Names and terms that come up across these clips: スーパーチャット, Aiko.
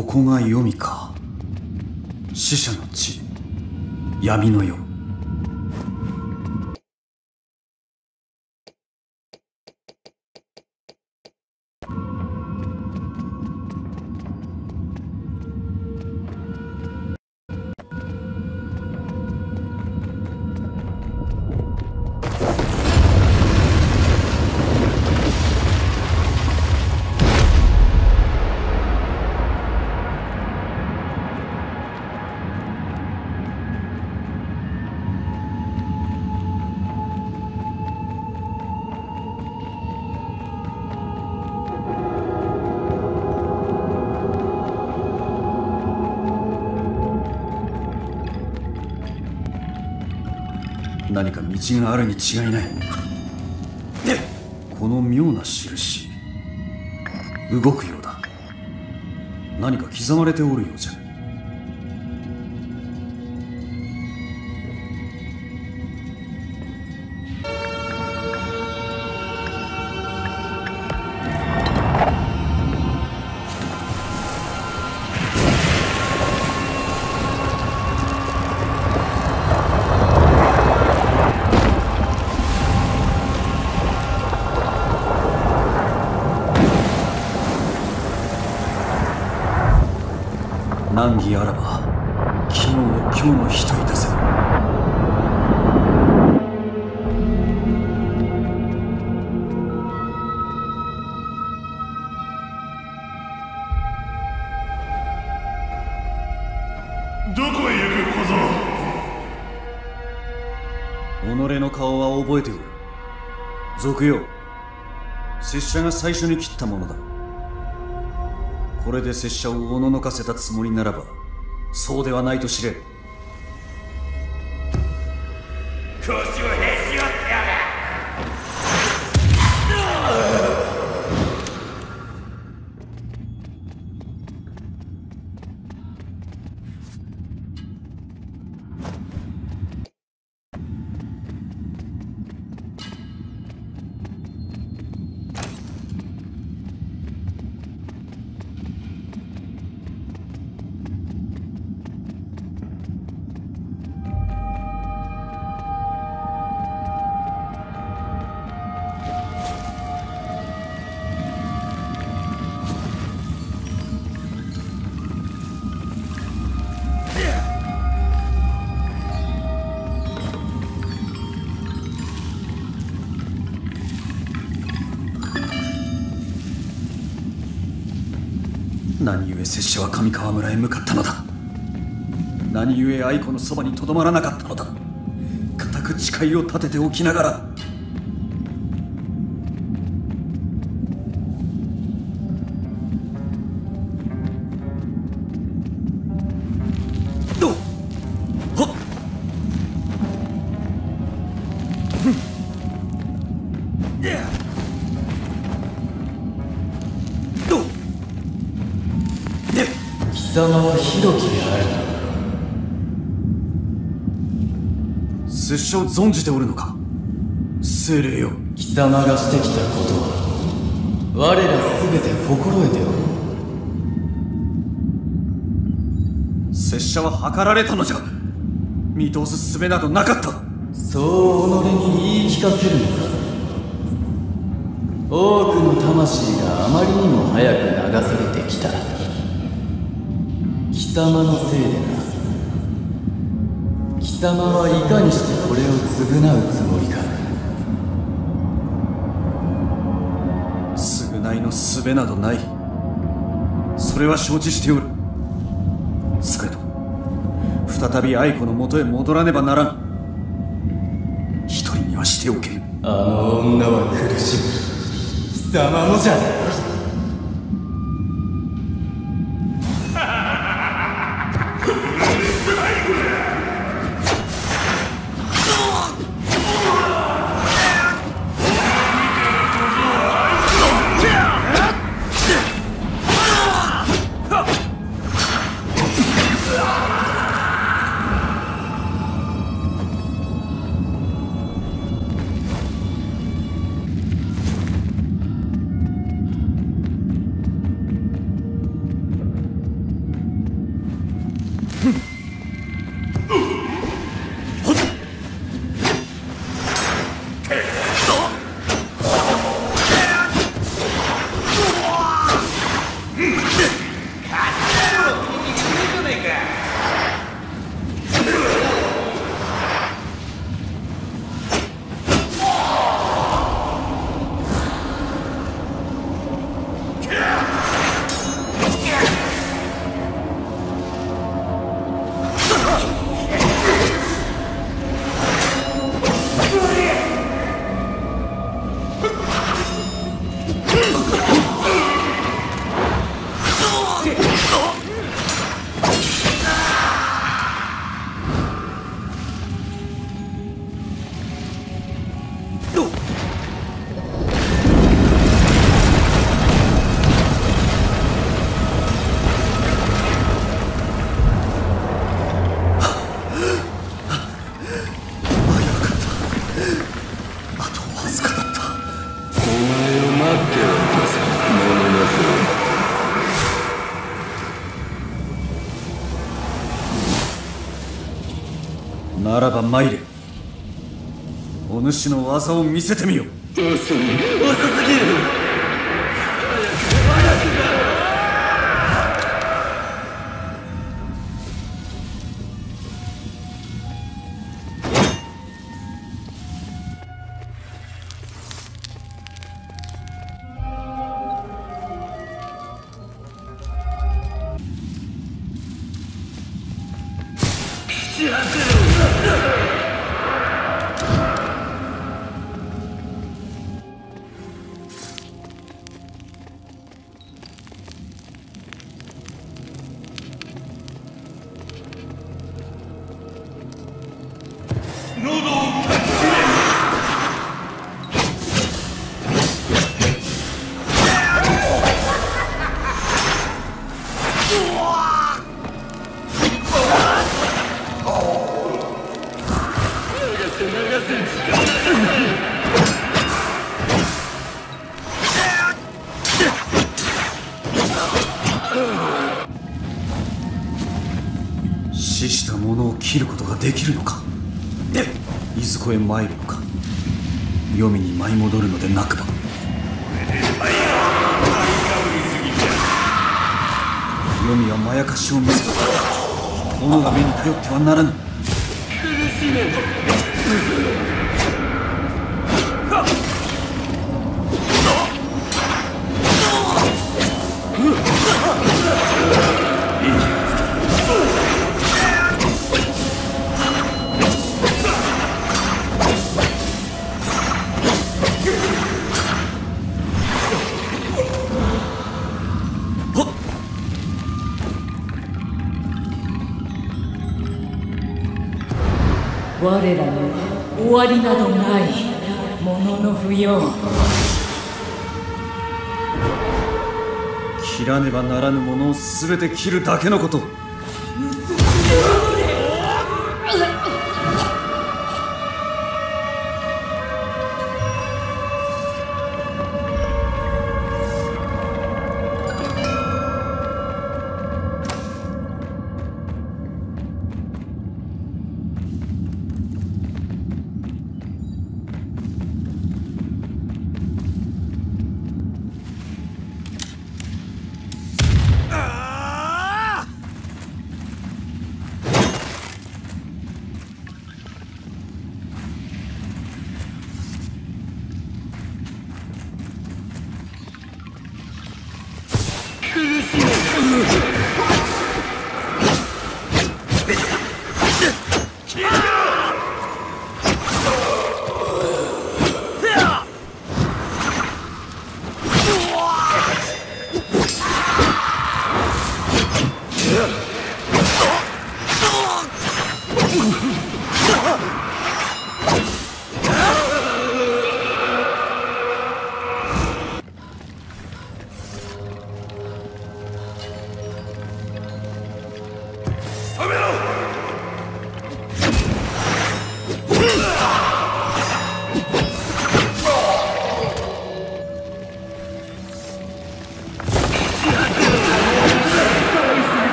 ここが黄泉か。死者の地、闇の世。何か道があるに違いない。この妙な印、動くようだ。何か刻まれておるようじゃ。難儀あらば昨日も今日も人いたせ。どこへ行く小僧。己の顔は覚えておる。賊よ、拙者が最初に斬ったものだ。これで拙者をおののかせたつもりならば、そうではないと知れ。腰をへし折ってや何故拙者は上川村へ向かったのだ。何故愛子のそばにとどまらなかったのだ。固く誓いを立てておきながら。貴様はひどきにあえた。拙者を存じておるのか。精霊よ、貴様がしてきたことは我ら全て心得ておる。拙者は計られたのじゃ。見通す術などなかった。そう己に言い聞かせるのか。多くの魂があまりにも早く流されてきた。貴様のせいでな。貴様はいかにしてこれを償うつもりか。償いの術などない。それは承知しておる。されど再び愛子のもとへ戻らねばならん。一人にはしておけ。あの女は苦しむ。貴様のじゃ。ならば参れ。お主の技を見せてみよ。遅い、遅すぎる。死したものを切ることができるのか。いずこへ参るのか。黄泉に舞い戻るのでなくば。黄泉はまやかしを見せた。斧が目に頼ってはならぬ。苦しめ。我らの終わりなどないものの不要。切らねばならぬものを全て切るだけのこと。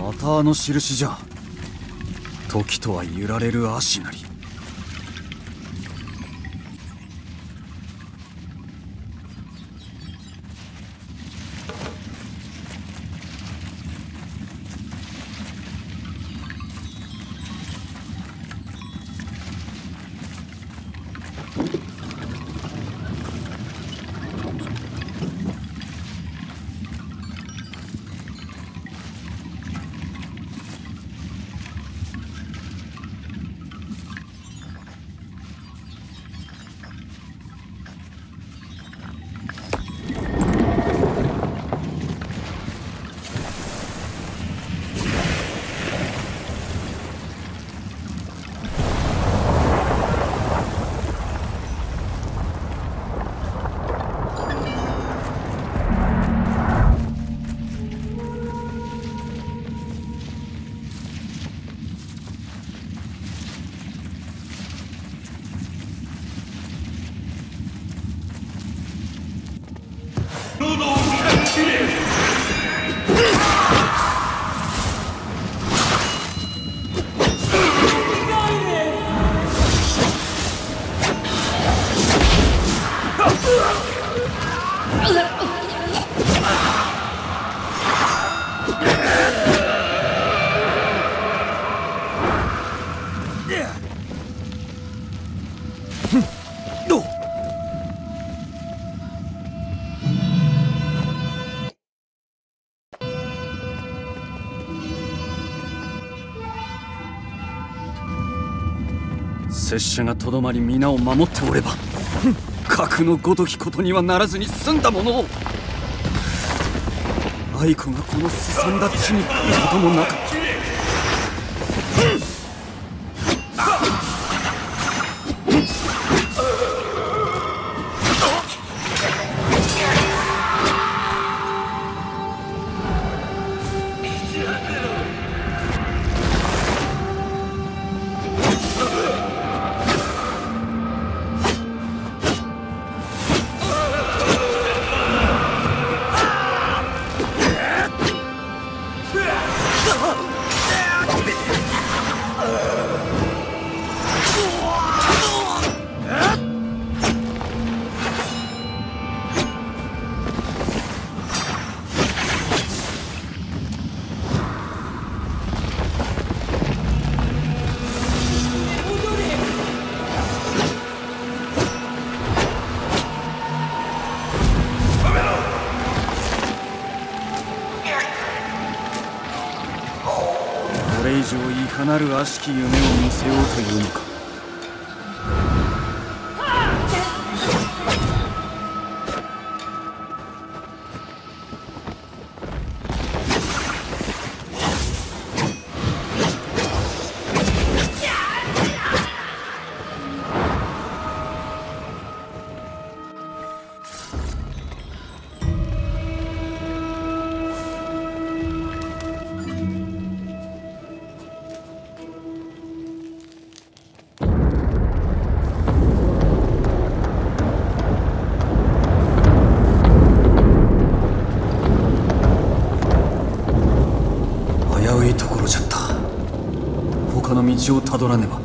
またあの印じゃ。時とは揺られる葦なり。拙者がとどまり皆を守っておれば、核のごときことにはならずに済んだものを。愛子がこの進んだ地に来ることもなかった。 なる悪しき夢を見せようというのか。 道をたどらねば。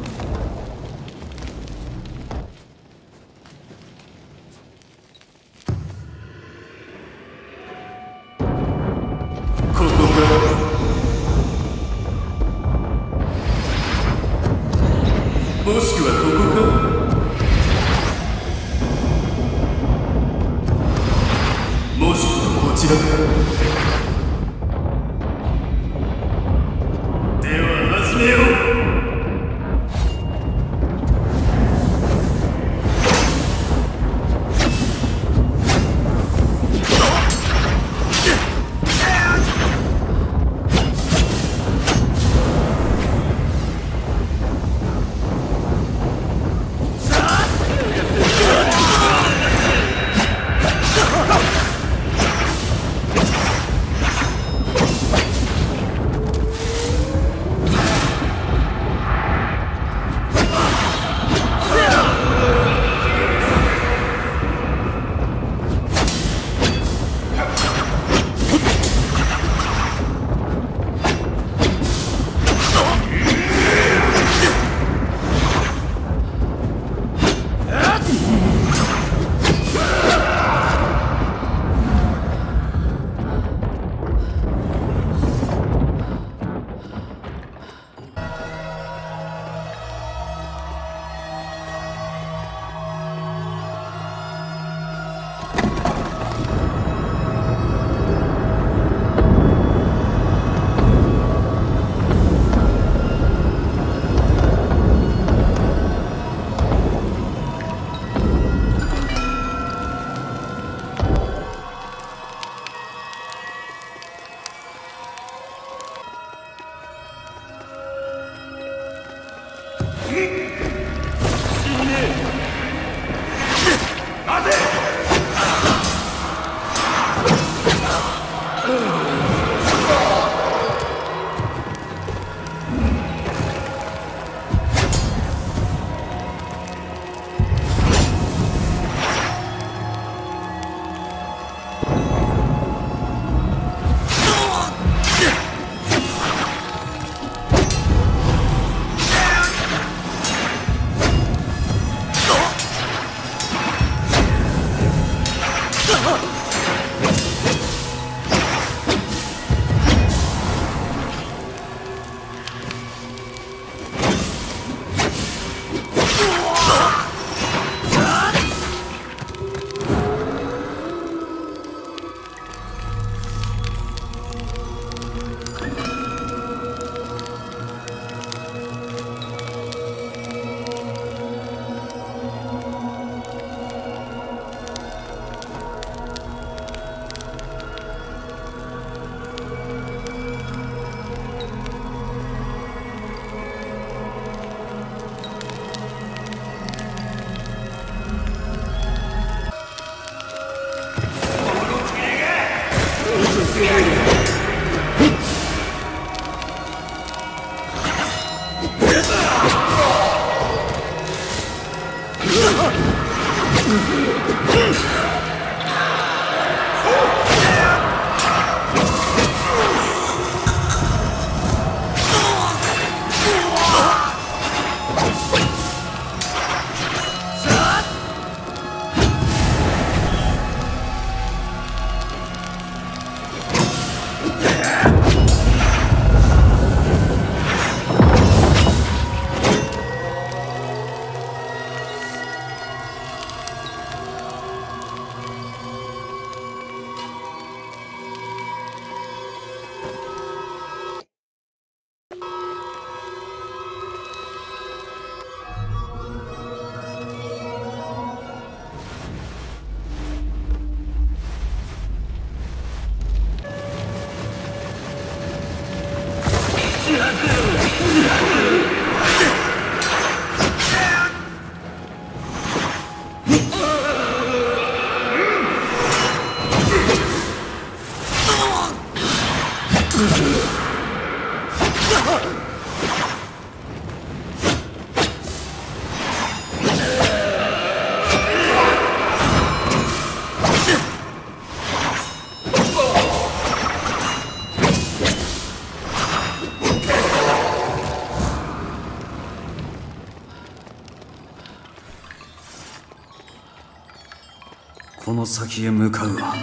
この先へ向かうは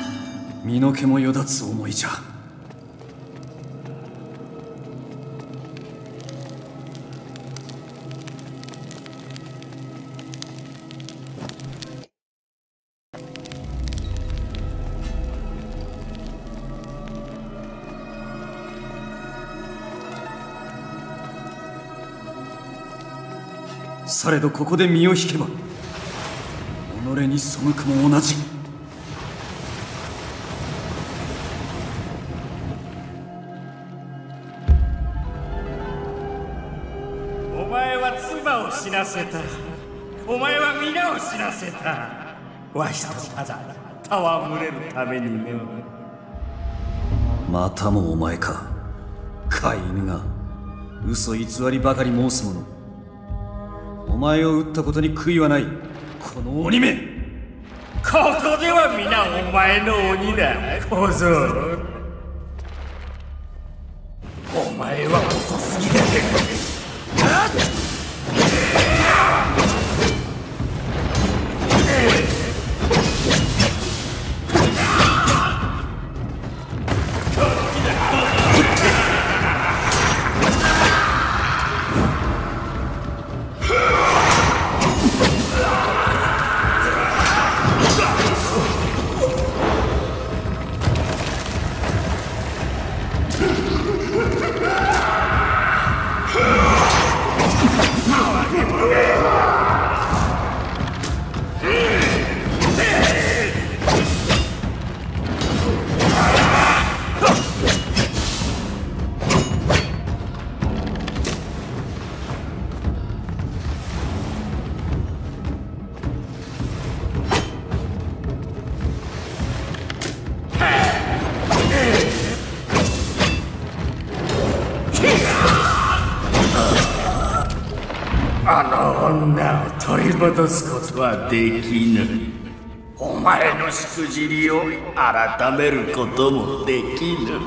身の毛もよだつ思いじゃ。されどここで身を引けば己に背くも同じ。知らせた。お前は皆を知らせた。わしとただ戯れるためにね。またもお前か、飼い犬が嘘偽りばかり申す者。お前を撃ったことに悔いはない、この鬼め。ここでは皆お前の鬼だ、小僧。お前は遅すぎだ。戻すことはできない。お前のしくじりを改めることもできぬ。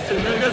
せ流せ血を流せ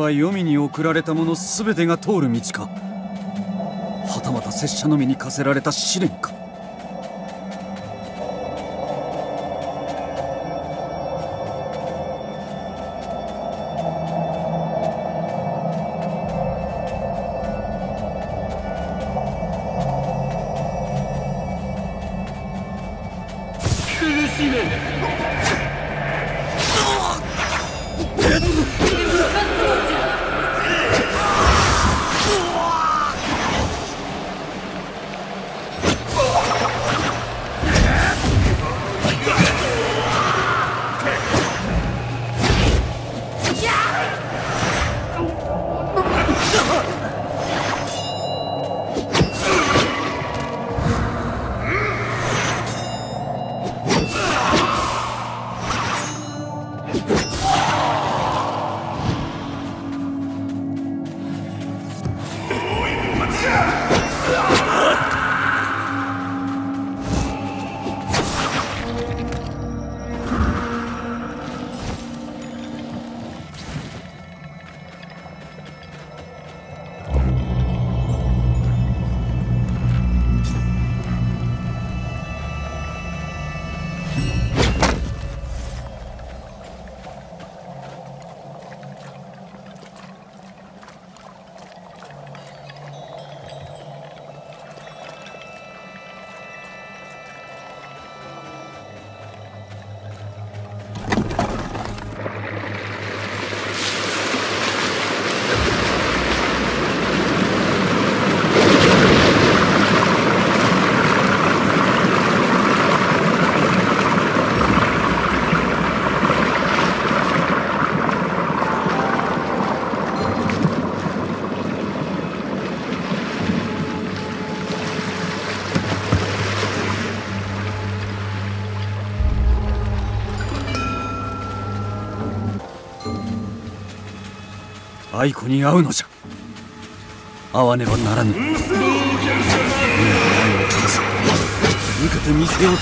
黄泉に送られたもの全てが通る道か、はたまた拙者のみに課せられた試練か。愛子に会うのじゃ、会わねばならぬ。受けてみせようぞ。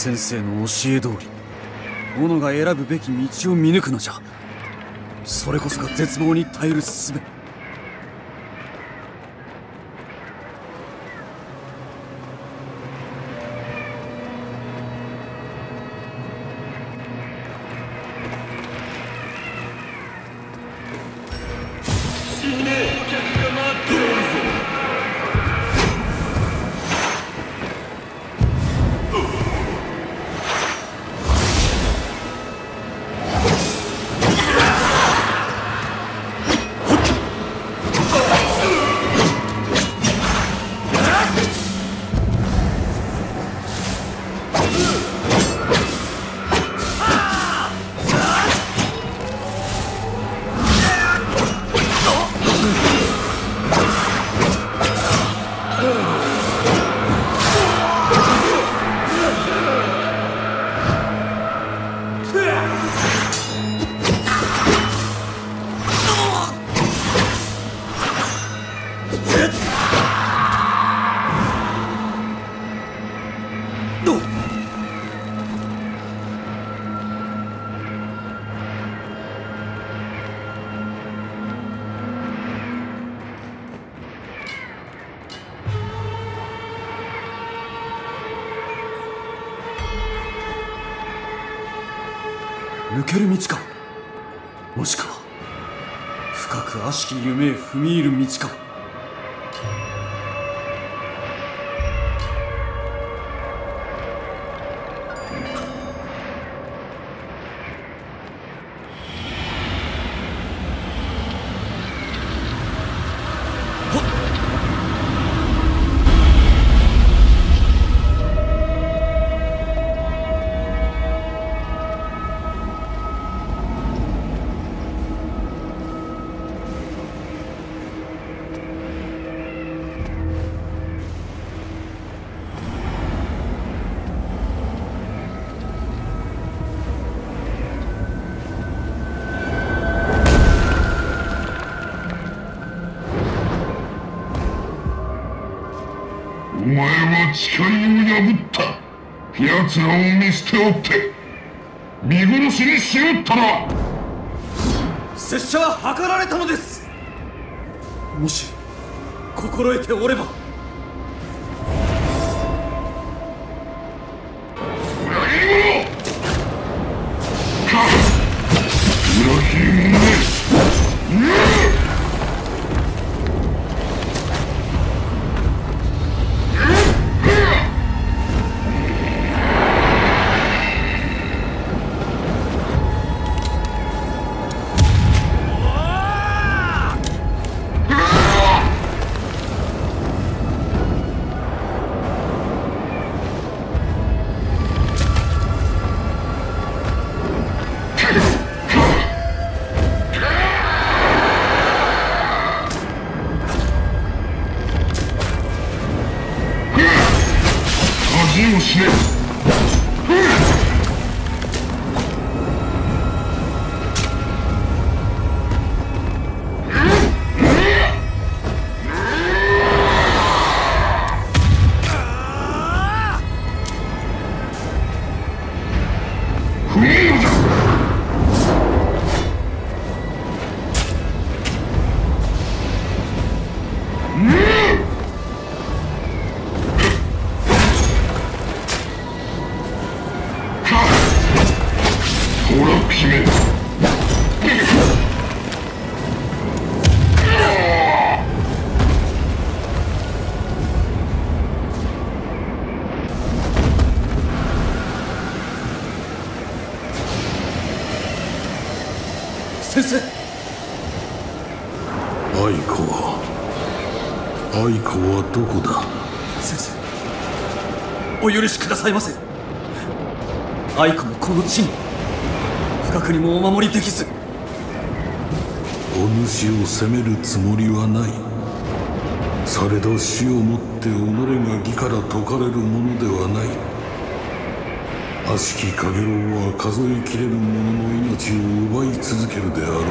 先生の教え通り、斧が選ぶべき道を見抜くのじゃ。それこそが絶望に耐える術。抜ける道か、もしくは深く悪しき夢へ踏み入る道か。誓いを破った奴らを見捨ておって見殺しにしおったな。拙者は図られたのです。もし心得ておれば。裏切り者か、裏切り者め、愛子はどこだ。先生、お許しくださいませ。愛子もこの地に深くにもお守りできず。お主を責めるつもりはない。されど死をもって己が義から解かれるものではない。悪しきかげろうは数えきれる者の命を奪い続けるであろう。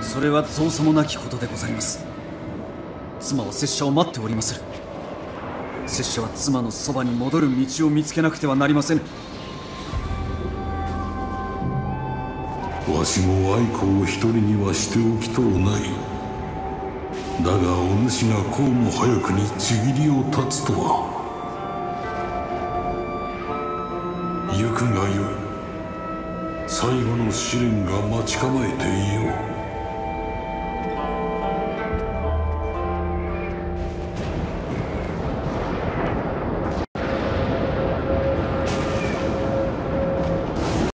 それは造作もなきことでございます。妻は拙者を待っておりまする。拙者は妻のそばに戻る道を見つけなくてはなりませぬ。わしも愛子を一人にはしておきとうない。だがお主がこうも早くにちぎりを断つとは。行くがよい。最後の試練が待ち構えていよう。